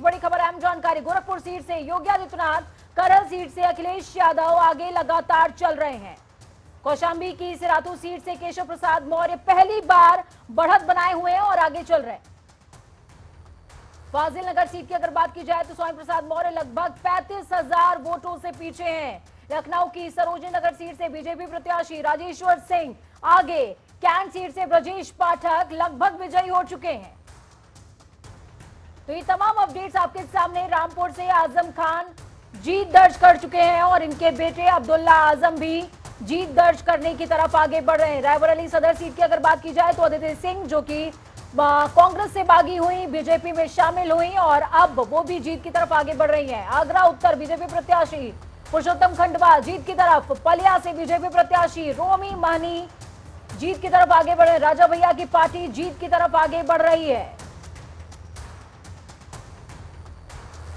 बड़ी खबर अहम जानकारी। गोरखपुर सीट से योगी आदित्यनाथ, करहल सीट से अखिलेश यादव आगे लगातार चल रहे हैं। कौशाम्बी की सिरातू सीट से केशव प्रसाद मौर्य पहली बार बढ़त बनाए हुए हैं और आगे चल रहे हैं। फाजिलनगर सीट की अगर बात की जाए तो स्वामी प्रसाद मौर्य लगभग 35,000 वोटों से पीछे हैं। लखनऊ की सरोजीनगर सीट से बीजेपी प्रत्याशी राजेश्वर सिंह आगे, कैंट सीट से ब्रजेश पाठक लगभग विजयी हो चुके हैं। तो ये तमाम अपडेट्स आपके सामने। रामपुर से आजम खान जीत दर्ज कर चुके हैं और इनके बेटे अब्दुल्ला आजम भी जीत दर्ज करने की तरफ आगे बढ़ रहे हैं। रायबरअली सदर सीट की अगर बात की जाए तो अदिति सिंह, जो कि कांग्रेस से बागी हुई, बीजेपी में शामिल हुई और अब वो भी जीत की तरफ आगे बढ़ रही है। आगरा उत्तर बीजेपी प्रत्याशी पुरुषोत्तम खंडवा जीत की तरफ, पलिया से बीजेपी प्रत्याशी रोमी महानी जीत की तरफ आगे बढ़ रहे। राजा भैया की पार्टी जीत की तरफ आगे बढ़ रही है।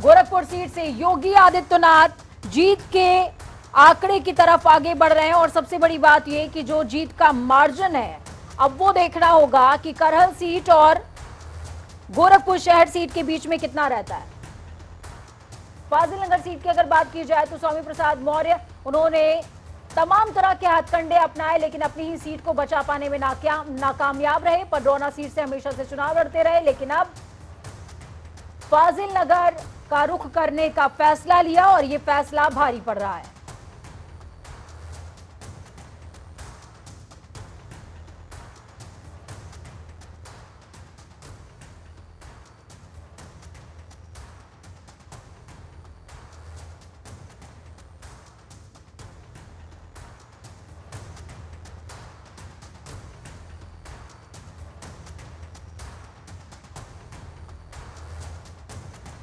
गोरखपुर सीट से योगी आदित्यनाथ जीत के आंकड़े की तरफ आगे बढ़ रहे हैं और सबसे बड़ी बात यह कि जो जीत का मार्जिन है अब वो देखना होगा कि करहल सीट और गोरखपुर शहर सीट के बीच में कितना रहता है। फाजिलनगर सीट की अगर बात की जाए तो स्वामी प्रसाद मौर्य, उन्होंने तमाम तरह के हथकंडे अपनाए लेकिन अपनी ही सीट को बचा पाने में नाकामयाब रहे। पडौना सीट से हमेशा से चुनाव लड़ते रहे लेकिन अब फाजिलनगर का रुख करने का फैसला लिया और ये फैसला भारी पड़ रहा है।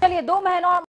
चलिए 2 महीनों